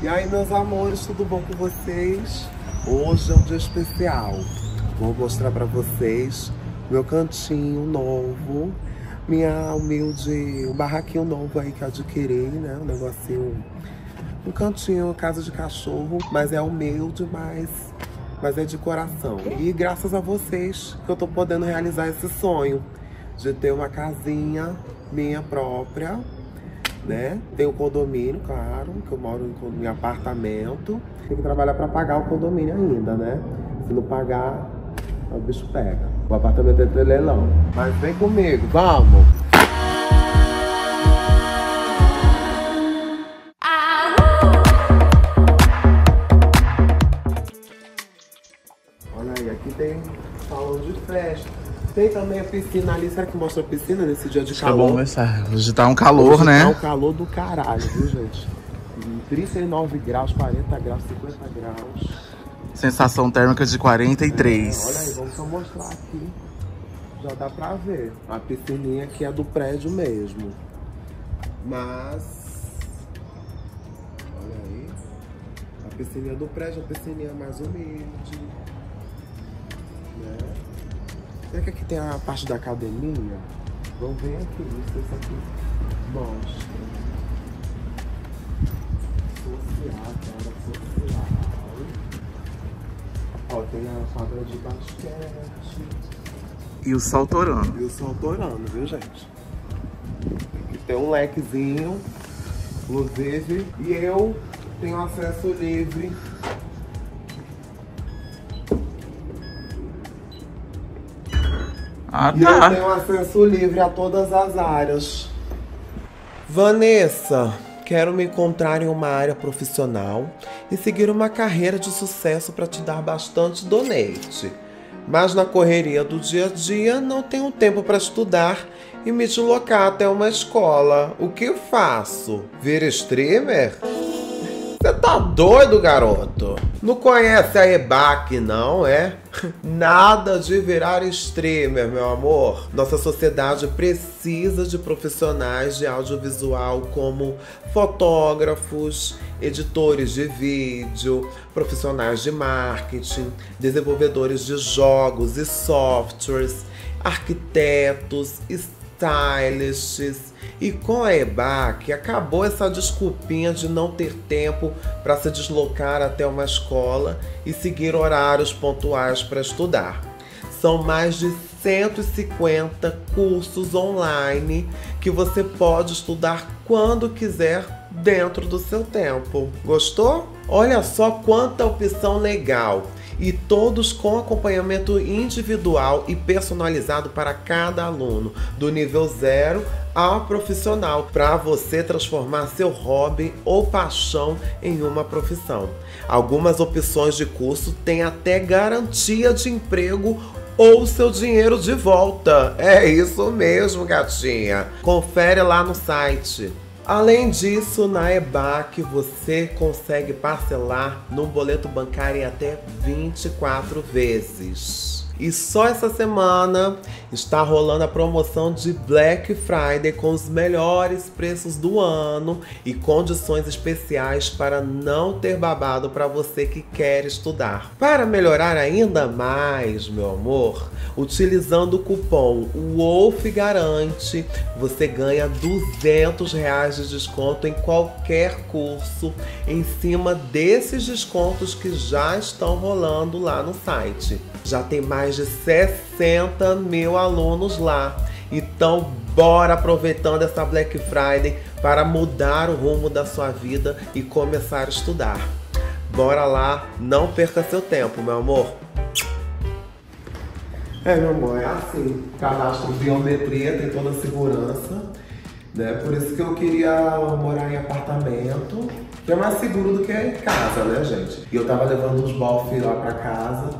E aí, meus amores, tudo bom com vocês? Hoje é um dia especial. Vou mostrar pra vocês meu cantinho novo, minha humilde, um barraquinho novo aí que eu adquiri, né? Um negocinho, um cantinho, casa de cachorro, mas é humilde, mas é de coração. E graças a vocês que eu tô podendo realizar esse sonho de ter uma casinha minha própria, né? Tem o condomínio, claro, que eu moro em apartamento. Tem que trabalhar para pagar o condomínio ainda, né? Se não pagar, o bicho pega. O apartamento é de leilão. Mas vem comigo, vamos! Olha aí, aqui tem salão de festa. Tem também a piscina ali. Será que mostra a piscina nesse dia de calor? Tá bom, mas hoje tá um calor, hoje, né? Tá um calor do caralho, viu, gente? 39 graus, 40 graus, 50 graus. Sensação térmica de 43. Olha aí, vamos só mostrar aqui. Já dá pra ver. A piscininha aqui é do prédio mesmo. Mas... olha aí. A piscininha do prédio, a piscininha mais humilde. Né? Será que aqui tem a parte da academia? Vamos ver aqui, não sei se aqui mostra. Social, cara, social. Ó, tem a quadra de basquete. E o sol torando. E o sol torando, viu, gente? Aqui tem um lequezinho, inclusive. E eu tenho acesso livre. Ah, tá. E eu tenho acesso livre a todas as áreas. Wanessa, quero me encontrar em uma área profissional e seguir uma carreira de sucesso para te dar bastante donate. Mas na correria do dia a dia não tenho tempo para estudar e me deslocar até uma escola. O que eu faço? Vir streamer? Você tá doido, garoto? Não conhece a EBAC, não, é? Nada de virar streamer, meu amor. Nossa sociedade precisa de profissionais de audiovisual como fotógrafos, editores de vídeo, profissionais de marketing, desenvolvedores de jogos e softwares, arquitetos, stylists. E com a EBAC, acabou essa desculpinha de não ter tempo para se deslocar até uma escola e seguir horários pontuais para estudar. São mais de 150 cursos online que você pode estudar quando quiser dentro do seu tempo. Gostou? Olha só quanta opção legal! E todos com acompanhamento individual e personalizado para cada aluno, do nível 0 ao profissional, para você transformar seu hobby ou paixão em uma profissão. Algumas opções de curso têm até garantia de emprego ou seu dinheiro de volta. É isso mesmo, gatinha. Confere lá no site. Além disso, na EBAC você consegue parcelar num boleto bancário em até 24 vezes. E só essa semana está rolando a promoção de Black Friday com os melhores preços do ano e condições especiais para não ter babado para você que quer estudar. Para melhorar ainda mais, meu amor, utilizando o cupom WOLFGARANTE, você ganha R$200 de desconto em qualquer curso, em cima desses descontos que já estão rolando lá no site. Já tem mais de 60 mil alunos lá. Então, bora aproveitando essa Black Friday para mudar o rumo da sua vida e começar a estudar. Bora lá, não perca seu tempo, meu amor. É, meu amor, é assim. Cadastro biometria, tem toda a segurança, né? Por isso que eu queria morar em apartamento, que é mais seguro do que em casa, né, gente? E eu tava levando uns bofs lá pra casa,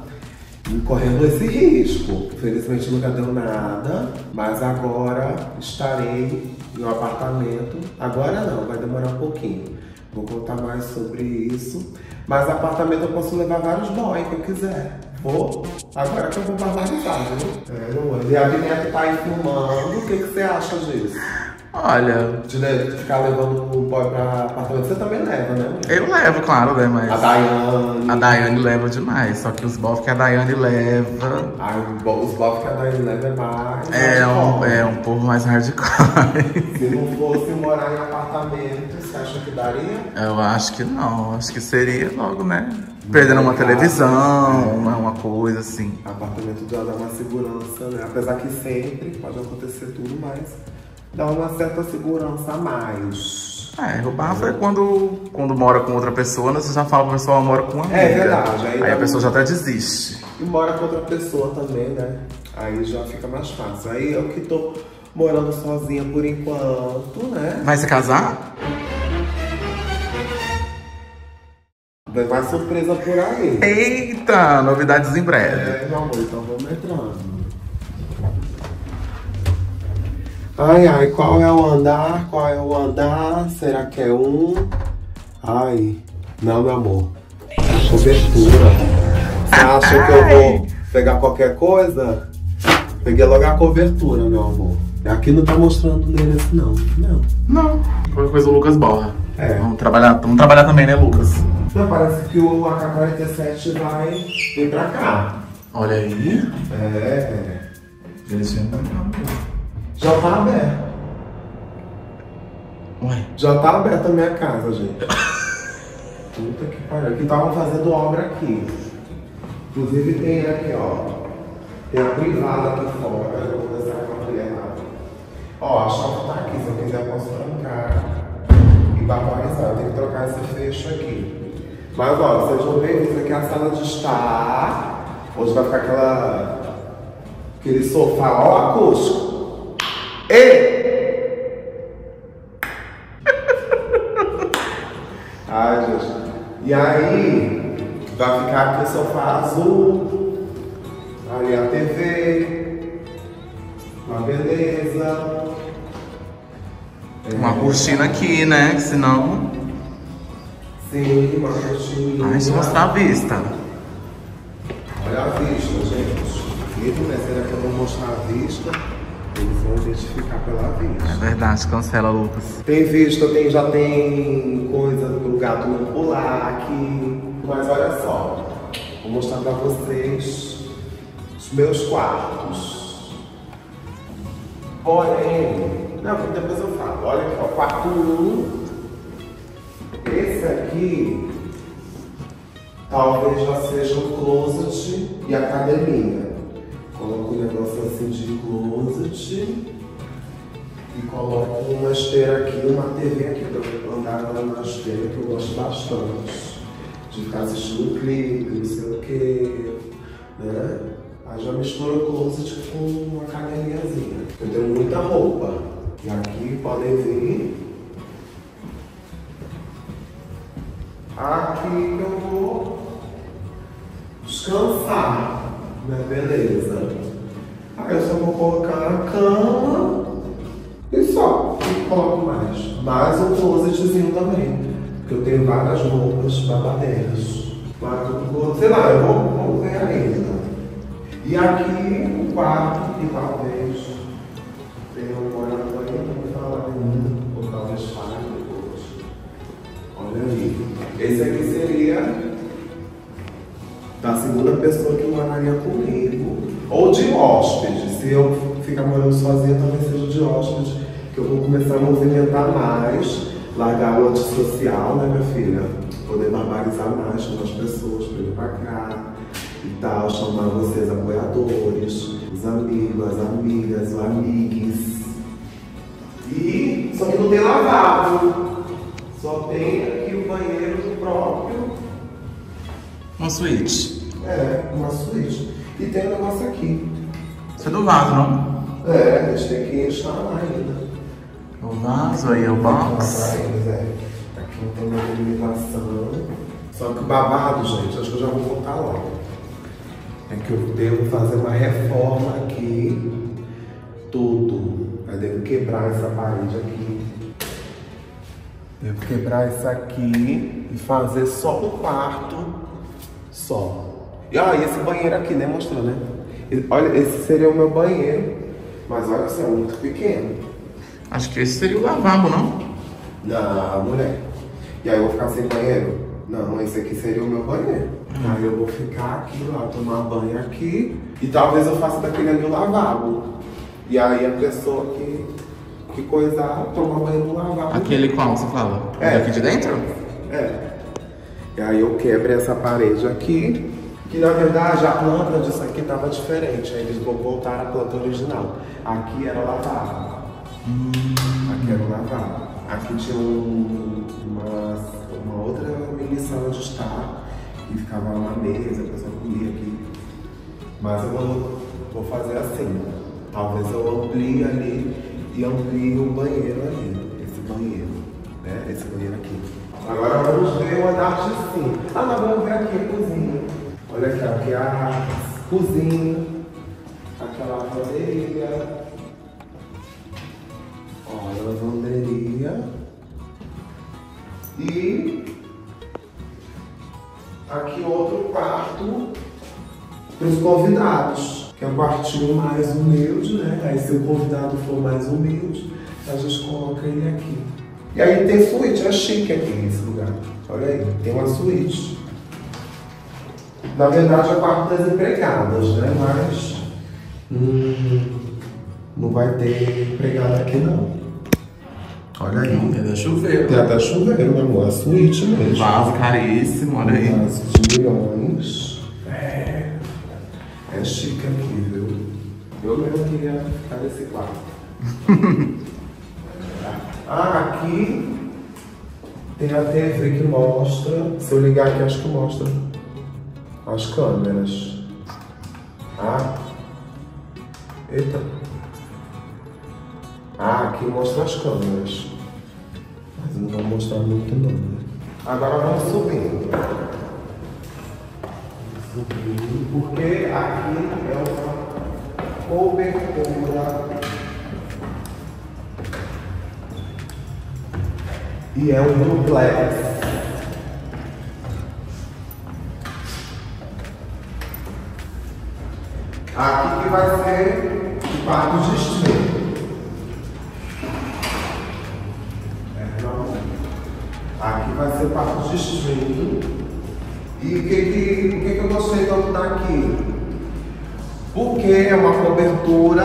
correndo esse risco. Felizmente nunca deu nada, mas agora estarei em um apartamento. Agora não, vai demorar um pouquinho. Vou contar mais sobre isso. Mas apartamento eu posso levar vários boys que eu quiser. Vou. Agora que eu vou barbarizar, viu? É, e a Vineta tá aí filmando. O que você acha disso? Olha... Você deve ficar levando o boy pra apartamento, você também leva, né? Eu levo, claro, né, mas... A Daiane leva demais, só que os boys que a Daiane leva... Ah, os boys que a Daiane leva é mais... É um povo mais hardcore. Se não fosse morar em apartamento, você acha que daria? Eu acho que não, acho que seria logo, né? Perdendo uma televisão, uma coisa assim. Apartamento já dá uma segurança, né? Apesar que sempre pode acontecer tudo, mas... dá uma certa segurança a mais. É, roubar é quando mora com outra pessoa, né? Você já fala pra pessoa, mora com uma amiga. É verdade. Aí a pessoa já até desiste. E mora com outra pessoa também, né? Aí já fica mais fácil. Aí eu que tô morando sozinha por enquanto, né? Vai se casar? Vai mais surpresa por aí. Eita, novidades em breve. É, meu amor, então vamos entrando. Ai, ai, qual é o andar? Qual é o andar? Será que é um? Ai, não, meu amor. Cobertura. Você acha que eu vou pegar qualquer coisa? Peguei logo a cobertura, meu amor. Aqui não tá mostrando nele assim, não. Não. Não. Qualquer coisa o Lucas borra. É. Vamos trabalhar também, né, Lucas? Não, parece que o AK-47 vai vir pra cá. Olha aí. É. Deixando pra cá. Já tá aberta. Ué? Já tá aberta a minha casa, gente. Puta que pariu. Que estavam fazendo obra aqui. Inclusive tem aqui, ó. Tem a privada aqui fora. Eu vou conversar com a mulher lá. Ó, a chave tá aqui. Se eu quiser, eu posso trancar. E barbarizar. Eu tenho que trocar esse fecho aqui. Mas, ó, vocês vão ver isso aqui é a sala de estar. Hoje vai ficar aquele sofá, ó, acústico. Ai, gente. E aí, vai ficar aqui o sofá azul, ali a TV, uma beleza. Uma cortina aqui, né? Senão. Sim, uma cortina. Ai, deixa eu mostrar a vista. Olha a vista, gente. Né? Será que eu vou mostrar a vista? Eles vão identificar pela vista. É verdade, cancela, Lucas. Tem vista, já tem coisa pro gato não pular aqui. Mas olha só, vou mostrar pra vocês os meus quartos. Olhem. Não, depois eu falo. Olha aqui, ó, quarto 1. Esse aqui talvez já seja um closet e academia. Coloco um negócio assim de closet e coloco uma esteira aqui, uma TV aqui pra eu andar na esteira, que eu gosto bastante de ficar assistindo clipe, não sei o que, né? Aí já misturo closet com uma academiazinha. Eu tenho muita roupa e aqui podem vir aqui que eu vou descansar. Beleza. Aí eu só vou colocar a cama e só. E coloco mais um closetzinho também. Porque eu tenho várias roupas babadeiras. Sei lá, eu vou ver ainda. E aqui o quarto, que talvez tenha um morado aí, não vou falar ainda. Ou talvez fale depois. Olha aí. Esse aqui seria da segunda pessoa que moraria comigo, ou de hóspede. Se eu ficar morando sozinha, talvez seja de hóspede, que eu vou começar a movimentar mais, largar o antissocial, né, minha filha? Poder barbarizar mais, chamar as pessoas pra ir pra cá e tal, chamar vocês apoiadores, os amigos, as amigas, os amigues. E só que não tem lavabo, só tem aqui o banheiro próprio. Uma suíte. É, uma suíte. E tem um negócio aqui. Isso é do vaso, não? É, esse aqui está lá ainda. O vaso aí, o box. Aqui não tem nada de limitação. Só que o babado, gente, acho que eu já vou voltar logo. É que eu devo fazer uma reforma aqui. Tudo. Eu devo quebrar essa parede aqui. Devo quebrar isso aqui e fazer só o quarto. Só. E olha esse banheiro aqui, né? Mostrou, né? Olha, esse seria o meu banheiro. Mas olha, isso é muito pequeno. Acho que esse seria o lavabo, não? Não, mulher. E aí eu vou ficar sem banheiro? Não, esse aqui seria o meu banheiro. Aí eu vou ficar aqui, lá, tomar banho aqui. E talvez eu faça daquele ali o lavabo. E aí a pessoa que coisar, tomar banho no lavabo. Aquele qual você fala? É. Daqui de dentro? É. E aí eu quebro essa parede aqui. Que na verdade a planta disso aqui tava diferente. Aí eles voltaram a planta original. Aqui era o lavabo. Aqui era o lavabo. Aqui tinha uma outra mini sala de estar. E ficava lá na mesa, a pessoa comia aqui. Mas eu vou fazer assim. Talvez eu amplie ali e amplie o banheiro ali. Esse banheiro, né? Esse banheiro aqui. Agora vamos ver o andar de cima. Ah, nós vamos ver aqui a cozinha. Olha aqui, aqui a cozinha. Aqui a lavanderia. Olha a lavanderia. E... aqui outro quarto para os convidados, que é um quartinho mais humilde, né? Aí se o convidado for mais humilde, a gente coloca ele aqui. E aí tem suíte, é chique aqui nesse lugar. Olha aí, tem uma suíte. Na verdade é o quarto das empregadas, né? Mas não vai ter empregada aqui não. Olha aí. Tem até chuveiro. Tem até chuveiro, meu amor. É suíte mesmo. Vaso caríssimo, olha aí. Vaso de milhões. É. É chique aqui, viu? Eu mesmo queria ficar nesse quarto. Ah, aqui tem a TV que mostra. Se eu ligar aqui, acho que mostra as câmeras. Ah. Eita. Ah, aqui mostra as câmeras. Mas eu não vou mostrar muito não, né? Agora vamos subindo. Subindo, porque aqui é uma cobertura. E é um duplex. Aqui que vai ser o quarto de estrela. Aqui vai ser parte de streaming. E o que eu gostei tanto daqui? Porque é uma cobertura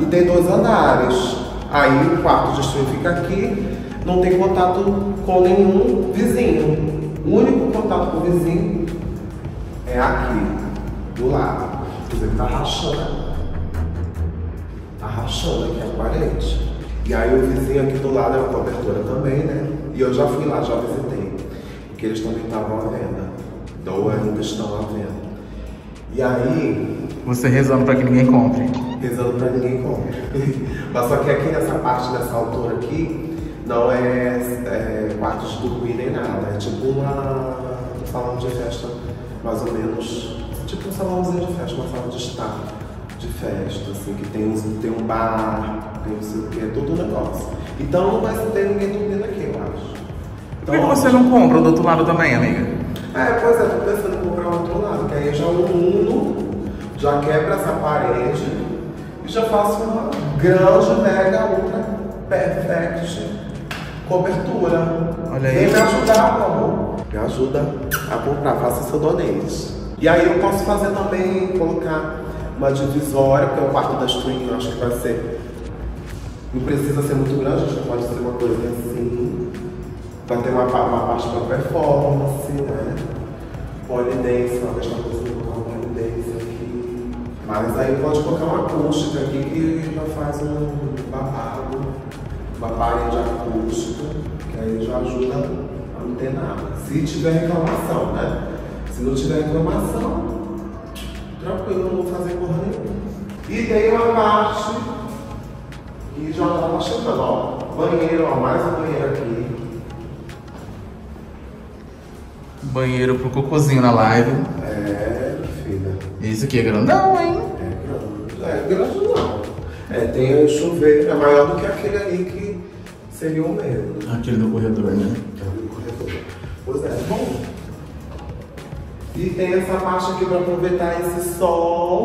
e tem dois andares. Aí o quarto de streaming fica aqui, não tem contato com nenhum vizinho. O único contato com o vizinho é aqui, do lado. Quer dizer, tá rachando. Tá rachando aqui a parede. E aí o vizinho aqui do lado é uma cobertura também, né? E eu já fui lá, já visitei. Porque eles também estavam à venda. Ou ainda estão à venda. E aí... você rezando pra que ninguém compre. Rezando pra ninguém compre. Mas só que aqui nessa parte, nessa altura aqui, não é quarto de dormir nem nada. É tipo um salão de festa, mais ou menos. Tipo um salãozinho de festa, uma sala de estar de festa, assim, que tem um bar... não sei o que, é todo um negócio. Então não vai ter ninguém dormindo aqui, eu acho. Então, por que você não compra do outro lado também, amiga? É, pois é, tô pensando em comprar o outro lado, que aí já uno, já quebra essa parede e já faço uma grande, mega, ultra, perfect cobertura. Olha aí. Vem me ajudar, meu amor. Me ajuda a comprar, faça seu donês. E aí eu posso fazer também, colocar uma divisória, porque é o quarto das twins, eu acho que vai ser... não precisa ser muito grande, acho que pode ser uma coisa assim. Vai ter uma parte para performance, né? Polidance, uma questão de você colocar uma polidance aqui. Mas aí pode colocar uma acústica aqui que já faz um babado, uma parede acústica, que aí já ajuda a não ter nada. Se tiver reclamação, né? Se não tiver reclamação, tranquilo, não vou fazer porra nenhuma. E tem uma parte. E já tava chegando, ó, banheiro, ó, mais um banheiro aqui. Banheiro pro cocôzinho na live. É, filha. Isso aqui é grandão, hein? É grande não. É, tem um chuveiro, é maior do que aquele ali que seria o meu. Aquele do corredor, né? Aquele do corredor. Pois é, bom. E tem essa parte aqui pra aproveitar esse sol.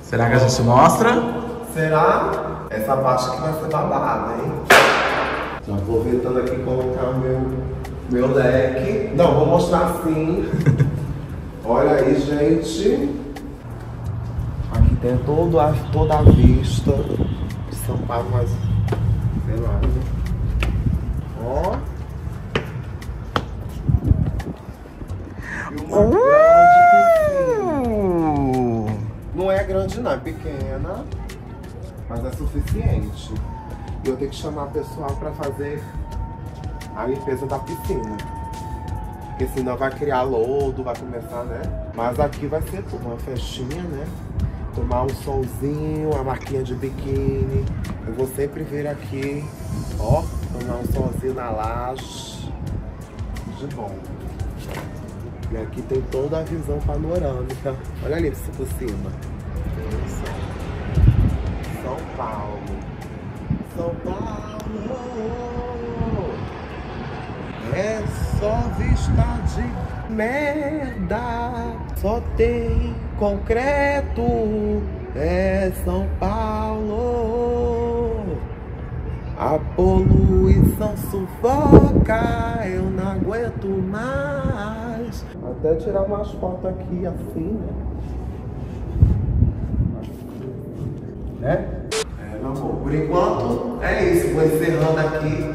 Será que a gente mostra? Será? Essa parte aqui vai ser babada, hein? Já vou tentando aqui colocar o meu leque. Não, vou mostrar assim. Olha aí, gente. Aqui tem toda a vista de São Paulo, mas sei lá, né? Ó. E uma grande piscina. Não é grande não, é pequena. Mas é suficiente. E eu tenho que chamar o pessoal para fazer a limpeza da piscina. Porque senão vai criar lodo, vai começar, né? Mas aqui vai ser tudo, uma festinha, né? Tomar um solzinho, uma marquinha de biquíni. Eu vou sempre vir aqui, ó, tomar um solzinho na laje. De bom. E aqui tem toda a visão panorâmica. Olha ali por cima. São Paulo. São Paulo é só vista de merda, só tem concreto. É São Paulo, a poluição sufoca, eu não aguento mais. Até tirar umas fotos aqui assim, né? É, meu amor, por enquanto é isso. Vou encerrando aqui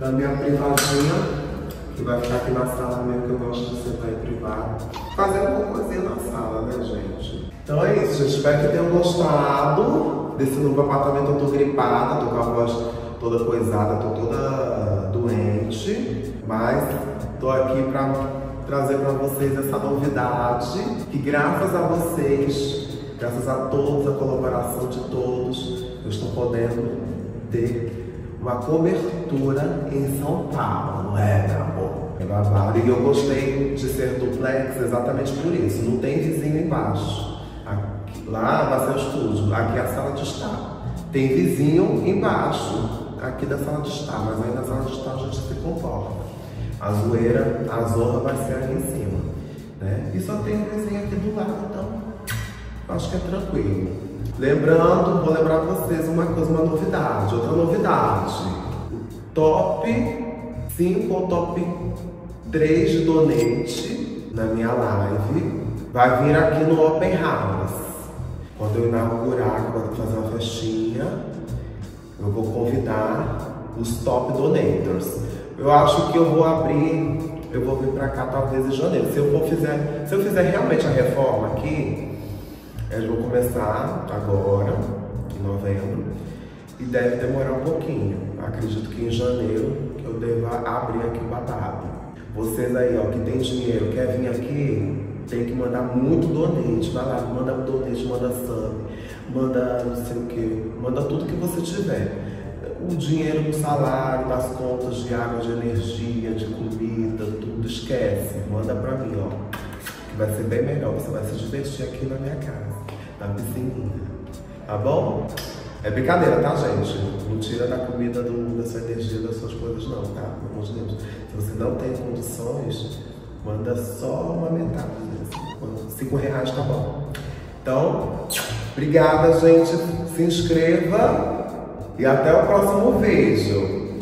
da minha privadinha, que vai ficar aqui na sala mesmo, que eu gosto de sentar em privado, fazer alguma coisinha na sala, né, gente? Então é isso, gente. Espero que tenham gostado desse novo apartamento. Eu tô gripada, tô com a voz toda coisada, tô toda doente, mas tô aqui pra trazer pra vocês essa novidade, que graças a vocês, graças a todos, a colaboração de todos, eu estou podendo ter uma cobertura em São Paulo, não é, meu amor? É babado. E eu gostei de ser duplex exatamente por isso. Não tem vizinho embaixo. Aqui, lá vai ser o estúdio, aqui é a sala de estar. Tem vizinho embaixo, aqui da sala de estar, mas aí na sala de estar a gente se comporta. A zoeira, a zorra vai ser aqui em cima, né? E só tem um vizinho aqui do lado, então acho que é tranquilo. Lembrando, vou lembrar vocês uma coisa, uma novidade, outra novidade. O top 5 ou top 3 de donate na minha live vai vir aqui no Open House. Quando eu inaugurar, quando eu fazer uma festinha, eu vou convidar os top donators. Eu acho que eu vou abrir, eu vou vir pra cá talvez em janeiro. Se eu fizer realmente a reforma aqui, eles vão começar agora, em novembro, e deve demorar um pouquinho. Acredito que em janeiro eu devo abrir aqui o babado. Vocês aí, ó, que tem dinheiro, quer vir aqui, tem que mandar muito donate. Vai lá, manda donate, manda sub, manda não sei o que, manda tudo que você tiver. O dinheiro do salário, das contas de água, de energia, de comida, tudo, esquece. Manda pra mim, ó. Vai ser bem melhor, você vai se divertir aqui na minha casa, na piscininha, tá bom? É brincadeira, tá, gente? Não tira da comida, da sua energia, das suas coisas não, tá? Pelo amor de Deus. Se você não tem condições, manda só uma metade, né? R$5, tá bom? Então, obrigada, gente. Se inscreva e até o próximo vídeo.